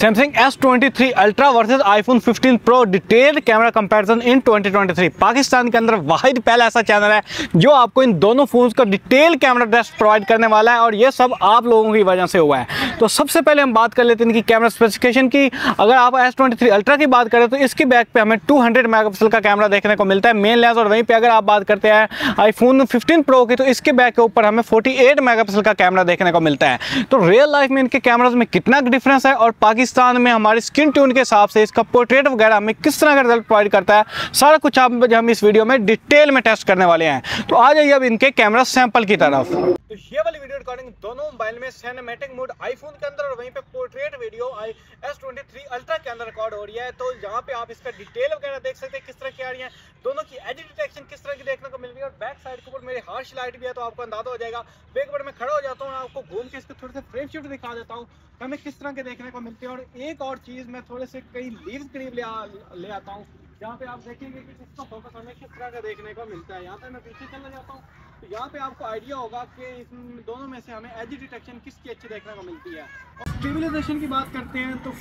Samsung S23 Ultra versus iPhone 15 Pro detailed camera comparison in 2023। Pakistan के अंदर वाहिद पहला ऐसा चैनल है जो आपको इन दोनों फोन्स का डिटेल कैमरा टेस्ट प्रोवाइड करने वाला है और ये सब आप लोगों की वजह से हुआ है। तो सबसे पहले हम बात कर लेते हैं इनकी कैमरा स्पेसिफिकेशन की। अगर आप S23 Ultra की बात करें तो इसकी बैक पे हमें 200 मेगापिक्सल का कैमरा देखने को मिलता है मेन लेंस, और वहीं पर अगर आप बात करते हैं iPhone 15 Pro की तो इसके बैक के ऊपर हमें 48 मेगापिक्सल का कैमरा देखने को मिलता है। तो रियल लाइफ में इनके कैमराज में कितना डिफरेंस है और पाकिस्तान में हमारे स्किन टोन के हिसाब से इसका पोर्ट्रेट वगैरह हमें किस तरह का रिजल्ट प्रोवाइड करता है, सारा कुछ आप हम इस वीडियो में डिटेल में टेस्ट करने वाले हैं। तो आ जाइए अब इनके कैमरा सैंपल की तरफ। तो ये वाली वीडियो रिकॉर्डिंग दोनों मोबाइल में सिनेमैटिक मोड आईफोन के अंदर और वहीं पे पोर्ट्रेट वीडियो S23 अल्ट्रा के अंदर रिकॉर्ड हो रही है। तो यहाँ पे आप इसका डिटेल वगैरह देख सकते हैं किस तरह की आ रही है, दोनों की एज डिटेक्शन किस तरह की देखने को मिल रही है, और बैक साइड के ऊपर मेरी हार्श लाइट भी है तो आपको अंदाजा हो जाएगा। बैकवर्ड में खड़ा हो जाता हूँ, आपको घूम के इसके थोड़े से फ्रेम शिफ्ट दिखा देता हूँ हमें किस तरह के देखने को मिलते हैं। और एक और चीज़ मैं थोड़े से कई लीव्स करीब ले आता हूँ जहाँ पे आप देखेंगे कि इसको फोकस हमें किस तरह का देखने को मिलता है। यहाँ पे मैं पीछे चला जाता हूँ तो यहाँ पे आपको आइडिया होगा कि इन दोनों में से हमें एज डिटेक्शन किसकी अच्छी देखने को मिलती है। और स्टेबलाइजेशन की बात करते हैं तो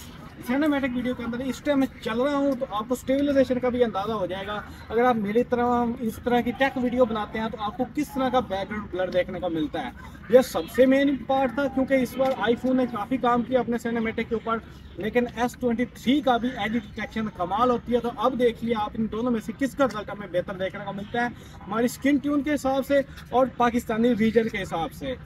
सिनेमैटिक वीडियो के अंदर इस टाइम मैं चल रहा हूँ तो आपको स्टेबलाइजेशन का भी अंदाज़ा हो जाएगा। अगर आप मेरी तरह इस तरह की टेक वीडियो बनाते हैं तो आपको किस तरह का बैकग्राउंड ब्लर देखने को मिलता है, यह सबसे मेन पार्ट था क्योंकि इस बार आईफोन ने काफ़ी काम किया अपने सिनेमैटिक के ऊपर, लेकिन S23 का भी एज डिटेक्शन कमाल होती है। तो अब देख लिया आप इन दोनों में से किसका रिजल्ट हमें बेहतर देखने को मिलता है हमारी स्किन ट्यून के हिसाब से और पाकिस्तानी रीजन के हिसाब से।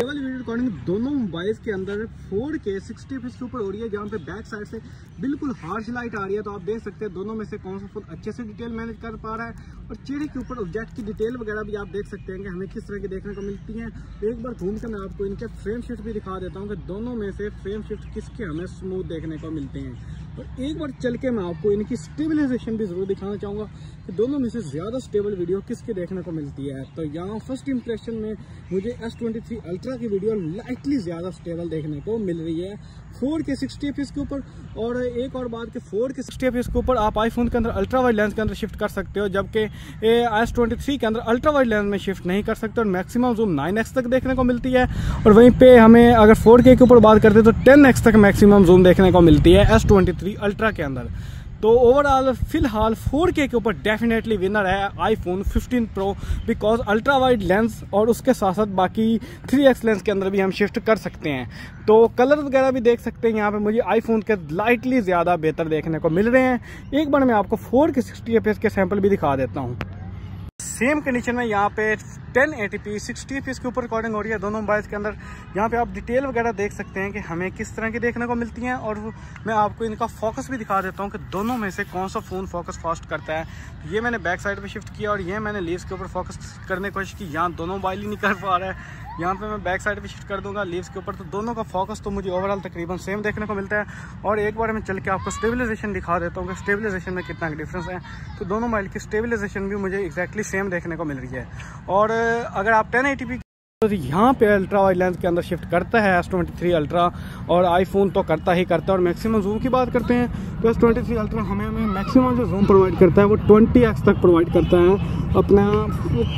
लेवल वीडियो रिकॉर्डिंग दोनों मोबाइल्स के अंदर 4K 60 FPS के ऊपर हो रही है जहाँ पे बैक साइड से बिल्कुल हार्श लाइट आ रही है। तो आप देख सकते हैं दोनों में से कौन सा फोन अच्छे से डिटेल मैनेज कर पा रहा है, और चेहरे के ऊपर ऑब्जेक्ट की डिटेल वगैरह भी आप देख सकते हैं कि हमें किस तरह की देखने को मिलती है। एक बार घूम कर मैं आपको इनके फ्रेम शिफ्ट भी दिखा देता हूँ कि दोनों में से फ्रेम शिफ्ट किसके हमें स्मूथ देखने को मिलते हैं। और एक बार चल के मैं आपको इनकी स्टेबलाइजेशन भी ज़रूर दिखाना चाहूँगा कि दोनों में से ज़्यादा स्टेबल वीडियो किसके देखने को मिलती है। तो यहाँ फर्स्ट इंप्रेशन में मुझे S23 अल्ट्रा की वीडियो लाइटली ज़्यादा स्टेबल देखने को मिल रही है 4K 60 FPS के ऊपर। और एक और बात कि 4K 60 FPS के ऊपर आप आईफोन के अंदर अल्ट्रा वाइड लेंस के अंदर शिफ्ट कर सकते हो, जबकि S23 के अंदर अल्ट्रा वाइड लेंस में शिफ्ट नहीं कर सकते, और मैक्सिमम जूम 9x तक देखने को मिलती है। और वहीं पर हमें अगर 4K के ऊपर बात करते हैं तो 10x तक मैक्सिमम जूम देखने को मिलती है S23 अल्ट्रा के अंदर। तो ओवरऑल फ़िलहाल 4K के ऊपर डेफिनेटली विनर है iPhone 15 Pro, because ultra wide lens और उसके साथ साथ बाकी 3x लेंस के अंदर भी हम शिफ्ट कर सकते हैं। तो कलर वगैरह भी देख सकते हैं यहाँ पे मुझे iPhone के लाइटली ज़्यादा बेहतर देखने को मिल रहे हैं। एक बार मैं आपको 4K 60 FPS के सैंपल भी दिखा देता हूँ। सेम कंडीशन में यहाँ पे 1080p 60 FPS के ऊपर रिकॉर्डिंग हो रही है दोनों मोबाइल्स के अंदर। यहाँ पे आप डिटेल वगैरह देख सकते हैं कि हमें किस तरह की देखने को मिलती हैं, और मैं आपको इनका फोकस भी दिखा देता हूँ कि दोनों में से कौन सा फ़ोन फोकस फास्ट करता है। ये मैंने बैक साइड पे शिफ्ट किया और ये मैंने लीव्स के ऊपर फोकस करने की कोशिश की, यहाँ दोनों मोबाइल ही नहीं कर पा रहा है। यहाँ पे मैं बैक साइड पे शिफ्ट कर दूंगा लीव्स के ऊपर, तो दोनों का फोकस तो मुझे ओवरऑल तकरीबन सेम देखने को मिलता है। और एक बार मैं चल के आपको स्टेबलाइजेशन दिखा देता हूँ कि स्टेबलाइजेशन में कितना डिफरेंस है। तो दोनों मोबाइल की स्टेबलाइजेशन भी मुझे एक्जैक्टली सेम देखने को मिल रही है। और अगर आप 1080p तो यहाँ पे अल्ट्रा वाइड लेंस के अंदर शिफ्ट करता है S23 अल्ट्रा, और आईफोन तो करता ही करता है। और मैक्सिमम जूम की बात करते हैं तो S23 अल्ट्रा हमें मैक्सिमम जो जूम प्रोवाइड करता है वो 20x तक प्रोवाइड करता है अपना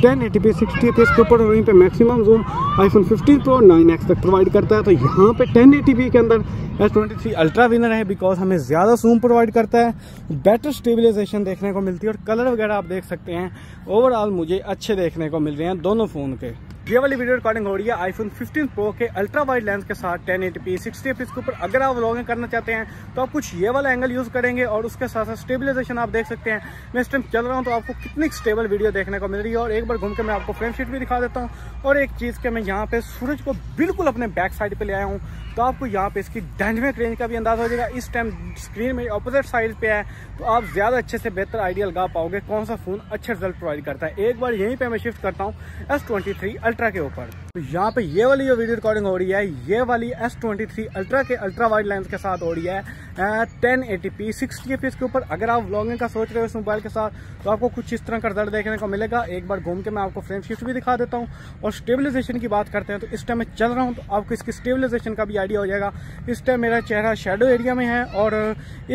1080p 60 FPS के ऊपर। वहीं पे maximum zoom iPhone 15 Pro 9x तक प्रोवाइड करता है। तो यहाँ पे 1080p के अंदर S23 अल्ट्रा विनर है, बिकॉज हमें ज़्यादा जूम प्रोवाइड करता है, बेटर स्टेबलाइजेशन देखने को मिलती है, और कलर वगैरह आप देख सकते हैं ओवरऑल मुझे अच्छे देखने को मिल रहे हैं दोनों फ़ोन के। ये वाली वीडियो रिकॉर्डिंग हो रही है iPhone 15 Pro के अल्ट्रा वाइड लेंस के साथ 1080p 60 FPS के ऊपर। अगर आप व्लॉगिंग करना चाहते हैं तो आप कुछ ये वाला एंगल यूज़ करेंगे, और उसके साथ साथ स्टेबलाइजेशन आप देख सकते हैं। मैं इस टाइम चल रहा हूँ तो आपको कितनी स्टेबल वीडियो देखने को मिल रही है। और एक बार घूम के मैं आपको फ्रेम शीट भी दिखा देता हूँ। और एक चीज़ के मैं यहाँ पर सूरज को बिल्कुल अपने बैक साइड पर ले आया हूँ, तो आपको यहाँ पर इसकी डायनेमिक रेंज का भी अंदाज़ा हो जाएगा। इस टाइम स्क्रीन मेरी अपोजिट साइड पर है, तो आप ज़्यादा अच्छे से बेहतर आइडिया लगा पाओगे कौन सा फ़ोन अच्छा रिजल्ट प्रोवाइड करता है। एक बार यहीं पर मैं शिफ्ट करता हूँ S23 अल्ट्रा के ऊपर। तो यहाँ पे ये वाली जो वीडियो रिकॉर्डिंग हो रही है ये वाली S23 अल्ट्रा के अल्ट्रा वाइड लेंस के साथ हो रही है 1080p 60 FPS के ऊपर। अगर आप व्लॉगिंग का सोच रहे हो इस मोबाइल के साथ तो आपको कुछ इस तरह का रिजल्ट देखने को मिलेगा। एक बार घूम के मैं आपको फ्रेम शिफ्ट भी दिखा देता हूँ। और स्टेबलाइजेशन की बात करते हैं तो इस टाइम मैं चल रहा हूँ तो आपको इसकी स्टेबलाइजेशन का भी आइडिया हो जाएगा। इस टाइम मेरा चेहरा शेडो एरिया में है, और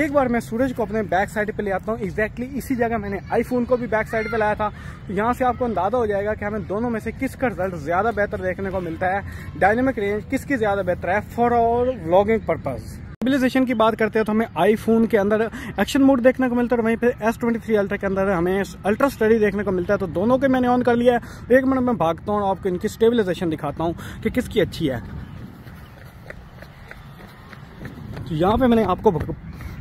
एक बार मैं सूरज को अपने बैक साइड पर ले आता हूँ। एग्जैक्टली इसी जगह मैंने आईफोन को भी बैक साइड पर लाया था। यहाँ से आपको अंदाजा हो जाएगा कि हमें दोनों में से किसका रिजल्ट ज़्यादा बेहतर देखने को मिलता है, डायनेमिक रेंज किसकी ज़्यादा बेहतर है for our vlogging purpose. Stabilization की बात करते हैं तो हमें आईफोन के अंदर एक्शन मोड देखने को मिलता है और वहीं पे S23 अल्ट्रा के अंदर हमें अल्ट्रा स्टडी देखने को मिलता है। तो दोनों के मैंने ऑन कर लिया है। एक मिनट में भागता हूँ और आपको इनकी स्टेबलाइजेशन दिखाता हूँ कि किसकी अच्छी है। तो यहाँ पे मैंने आपको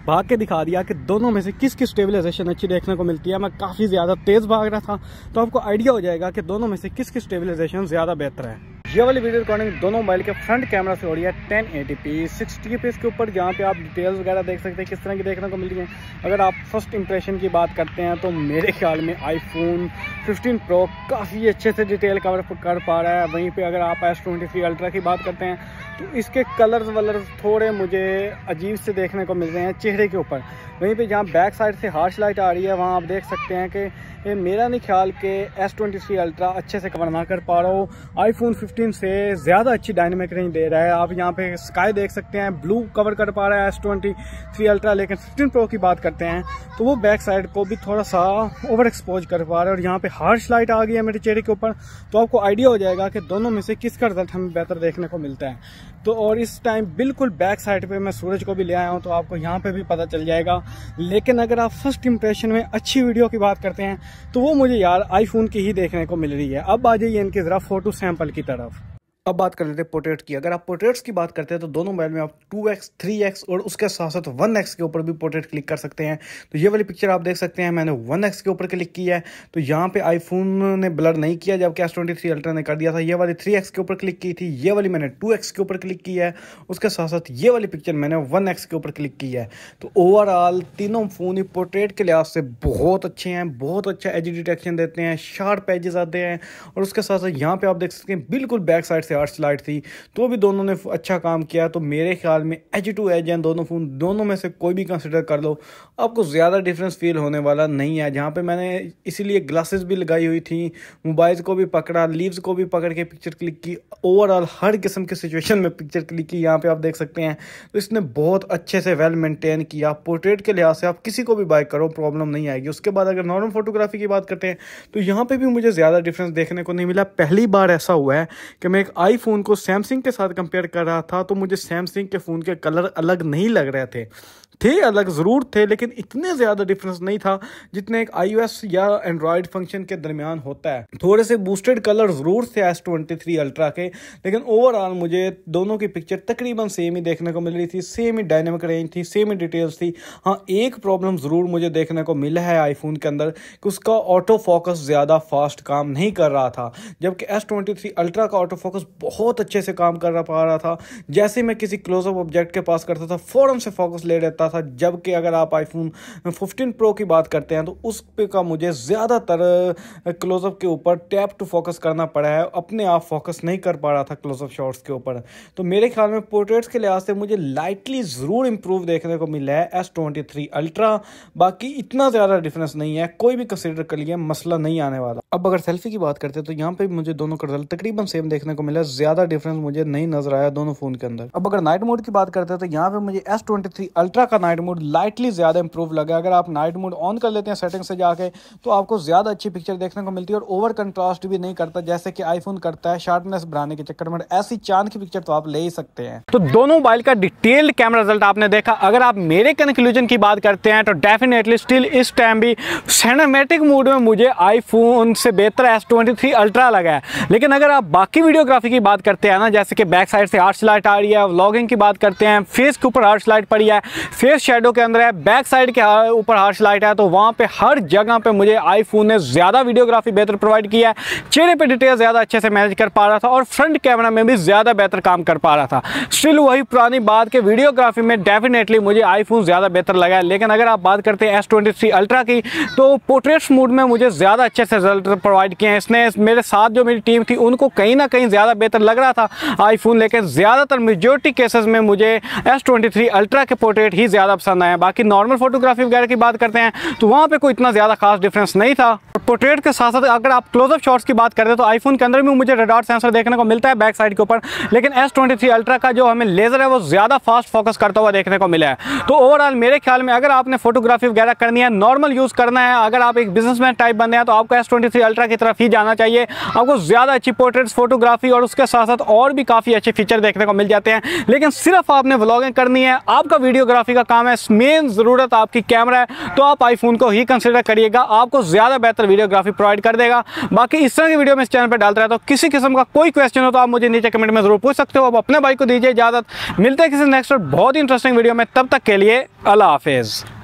भाग के दिखा दिया कि दोनों में से किसकी स्टेबलाइजेशन अच्छी देखने को मिलती है। मैं काफ़ी ज़्यादा तेज़ भाग रहा था तो आपको आइडिया हो जाएगा कि दोनों में से किसकी स्टेबलाइजेशन ज़्यादा बेहतर है। ये वाली वीडियो रिकॉर्डिंग दोनों मोबाइल के फ्रंट कैमरा से हो रही है 1080p 60fps के ऊपर, जहाँ पे आप डिटेल्स वगैरह देख सकते हैं किस तरह की देखने को मिल रही है। अगर आप फर्स्ट इंप्रेशन की बात करते हैं तो मेरे ख्याल में आईफोन 15 प्रो काफ़ी अच्छे से डिटेल कवर कर पा रहा है। वहीं पर अगर आप S23 अल्ट्रा की बात करते हैं तो इसके कलर्स वलर्स थोड़े मुझे अजीब से देखने को मिल रहे हैं चेहरे के ऊपर। वहीं पे जहाँ बैक साइड से हार्श लाइट आ रही है वहाँ आप देख सकते हैं कि मेरा नहीं ख्याल के S23 अल्ट्रा अच्छे से कवर ना कर पा रहा हो। आईफोन 15 से ज़्यादा अच्छी डायनेमिक रेंज दे रहा है। आप यहाँ पे स्काई देख सकते हैं, ब्लू कवर कर पा रहा है S23 अल्ट्रा। लेकिन 15 प्रो की बात करते हैं तो वो बैक साइड को भी थोड़ा सा ओवर एक्सपोज कर पा रहा है और यहाँ पर हार्श लाइट आ गई है मेरे चेहरे के ऊपर। तो आपको आइडिया हो जाएगा कि दोनों में से किसका रिजल्ट हमें बेहतर देखने को मिलता है। तो और इस टाइम बिल्कुल बैक साइड पे मैं सूरज को भी ले आया हूँ तो आपको यहाँ पे भी पता चल जाएगा। लेकिन अगर आप फर्स्ट इंप्रेशन में अच्छी वीडियो की बात करते हैं तो वो मुझे यार आईफोन की ही देखने को मिल रही है। अब आ जाइए इनके ज़रा फोटो सैंपल की तरफ। अब बात कर लेते हैं पोर्ट्रेट की। अगर आप पोर्ट्रेट्स की बात करते हैं तो दोनों मोबाइल में आप 2x 3x और उसके साथ साथ 1x के ऊपर भी पोर्ट्रेट क्लिक कर सकते हैं। तो ये वाली पिक्चर आप देख सकते हैं मैंने 1x के ऊपर क्लिक की है तो यहाँ पे आईफोन ने ब्लर नहीं किया जबकि S23 अल्ट्रा ने कर दिया था। ये वाली 3x के ऊपर क्लिक की थी, ये वाली मैंने 2x के ऊपर क्लिक की है, उसके साथ साथ ये वाली पिक्चर मैंने 1x के ऊपर क्लिक की है। तो ओवरऑल तीनों फ़ोन ही पोर्ट्रेट के लिहाज से बहुत अच्छे हैं, बहुत अच्छा एज डिटेक्शन देते हैं, शार्प एजेस आते हैं और उसके साथ साथ यहाँ पर आप देख सकते हैं बिल्कुल बैक साइड आर्ट्स लाइट थी तो भी दोनों ने अच्छा काम किया। तो मेरे ख्याल में एज टू एज हैं दोनों फोन, दोनों में से कोई भी कंसीडर कर लो आपको ज़्यादा डिफरेंस फील होने वाला नहीं है। जहाँ पे मैंने इसीलिए ग्लासेस भी लगाई हुई थी, मोबाइल को भी पकड़ा, लीव्स को भी पकड़ के पिक्चर क्लिक की, ओवरऑल हर किस्म के सिचुएशन में पिक्चर क्लिक की। यहाँ पर आप देख सकते हैं तो इसने बहुत अच्छे से वेल मेनटेन किया। पोर्ट्रेट के लिहाज से आप किसी को भी बाय करो प्रॉब्लम नहीं आएगी। उसके बाद अगर नॉर्मल फोटोग्राफी की बात करते हैं तो यहाँ पर भी मुझे ज़्यादा डिफरेंस देखने को नहीं मिला। पहली बार ऐसा हुआ है कि मैं आईफोन को सैमसंग के साथ कंपेयर कर रहा था तो मुझे सैमसंग के फ़ोन के कलर अलग नहीं लग रहे थे अलग ज़रूर थे लेकिन इतने ज़्यादा डिफरेंस नहीं था जितने एक iOS या एंड्रॉयड फंक्शन के दरमियान होता है। थोड़े से बूस्टेड कलर ज़रूर थे S23 अल्ट्रा के लेकिन ओवरऑल मुझे दोनों की पिक्चर तकरीबन सेम ही देखने को मिल रही थी, सेम ही डायनेमिक रेंज थी, सेम ही डिटेल्स थी। हाँ, एक प्रॉब्लम ज़रूर मुझे देखने को मिला है आईफोन के अंदर कि उसका ऑटो फोकस ज़्यादा फास्ट काम नहीं कर रहा था जबकि S23 अल्ट्रा का ऑटो फोकस बहुत अच्छे से काम कर पा रहा था। जैसे मैं किसी क्लोजअप ऑब्जेक्ट के पास करता था फ़ौरन से फोकस ले रहता था। जबकि अगर आप आईफोन 15 प्रो की बात करते हैं तो उस पे का मुझे ज़्यादातर क्लोजअप के ऊपर टैप टू फोकस करना पड़ा है, अपने आप फोकस नहीं कर पा रहा था क्लोजअप शॉट्स के ऊपर। तो मेरे ख्याल में पोर्ट्रेट्स के लिहाज से मुझे लाइटली ज़रूर इंप्रूव देखने को मिला है S23 अल्ट्रा। बाकी इतना ज़्यादा डिफरेंस नहीं है, कोई भी कंसिडर कर लिया मसला नहीं आने वाला। अब अगर सेल्फी की बात करते हैं तो यहाँ पर मुझे दोनों का रिजल्ट तकरीबन सेम देखने को मिला, ज़्यादा डिफरेंस मुझे नहीं नजर आया दोनों फ़ोन के अंदर। अब अगर नाइट मोड की बात करते हैं तो यहाँ पर मुझे S23 अल्ट्रा का नाइट मोड लाइटली ज़्यादा इंप्रूव लगा। अगर आप नाइट मोड ऑन कर लेते हैं सेटिंग से जाके तो आपको ज़्यादा अच्छी पिक्चर देखने को मिलती है और ओवर कंट्रास्ट भी नहीं करता जैसे कि आईफोन करता है शार्पनेस बढ़ाने के चक्कर में। ऐसी चांद की पिक्चर तो आप ले ही सकते हैं। तो दोनों मोबाइल का डिटेल्ड कैमरा रिजल्ट आपने देखा। अगर आप मेरे कंक्लूजन की बात करते हैं तो डेफिनेटली स्टिल इस टाइम भी सिनेमैटिक मोड में मुझे आईफोन से बेहतर S23 अल्ट्रा लगा है। लेकिन अगर आप बाकी वीडियोग्राफी की बात करते हैं ना, जैसे कि बैक साइड से आर्च लाइट आ रही है, व्लॉगिंग की बात करते हैं फेस के ऊपर आर्च लाइट पड़ी है, फेस शेडो के अंदर है, बैक साइड के ऊपर हार्श लाइट है, तो वहाँ पे हर जगह पे मुझे आईफोन ने ज़्यादा वीडियोग्राफी बेहतर प्रोवाइड किया है। चेहरे पे डिटेल ज़्यादा अच्छे से मैनेज कर पा रहा था और फ्रंट कैमरा में भी ज़्यादा बेहतर काम कर पा रहा था। स्टिल वही पुरानी बात के वीडियोग्राफी में डेफिनेटली मुझे आईफोन ज़्यादा बेहतर लगा है। लेकिन अगर आप बात करते हैं S23 अल्ट्रा की तो पोर्ट्रेट्स मोड में मुझे ज़्यादा अच्छे से रिजल्ट प्रोवाइड किए हैं। इसने मेरे साथ जो मेरी टीम थी उनको कहीं ना कहीं ज़्यादा बेहतर लग रहा था आईफोन, लेकिन ज़्यादातर मेजोरिटी केसेज में मुझे S23 अल्ट्रा के पोर्ट्रेट ही ज़्यादा पसंद आए। बाकी नॉर्मल फोटोग्राफी वगैरह की बात करते हैं तो वहाँ पे कोई इतना ज़्यादा खास डिफरेंस नहीं था। पोर्ट्रेट के साथ साथ अगर आप क्लोजअप शॉट्स की बात करते हैं तो आईफोन के अंदर भी मुझे रडार सेंसर देखने को मिलता है बैक साइड के ऊपर, लेकिन S23 अल्ट्रा का जो हमें लेज़र है वो ज़्यादा फास्ट फोकस करता हुआ देखने को मिला है। तो ओवरऑल मेरे ख्याल में अगर आपने फोटोग्राफी वगैरह करनी है, नॉर्मल यूज़ करना है, अगर आप एक बिजनेसमैन टाइप बने हैं तो आपको S23 अल्ट्रा की तरफ ही जाना चाहिए। आपको ज़्यादा अच्छी पोर्ट्रेट्स फोटोग्राफी और उसके साथ साथ और भी काफ़ी अच्छे फीचर देखने को मिल जाते हैं। लेकिन सिर्फ आपने व्लॉगिंग करनी है, आपका वीडियोग्राफी का काम है, मेन ज़रूरत आपकी कैमरा है, तो आप आईफोन को ही कंसिडर करिएगा, आपको ज़्यादा बेहतर वीडियोग्राफी प्रोवाइड कर देगा। बाकी इस तरह की वीडियो मैं इस चैनल पर डालता रहता हूँ। किसी किस्म का कोई क्वेश्चन हो तो आप मुझे नीचे कमेंट में जरूर पूछ सकते हो। आप अपने भाई को दीजिए इजाज़त, मिलते हैं किसी नेक्स्ट और बहुत ही इंटरेस्टिंग वीडियो में। तब तक के लिए अल्लाह हाफिज़।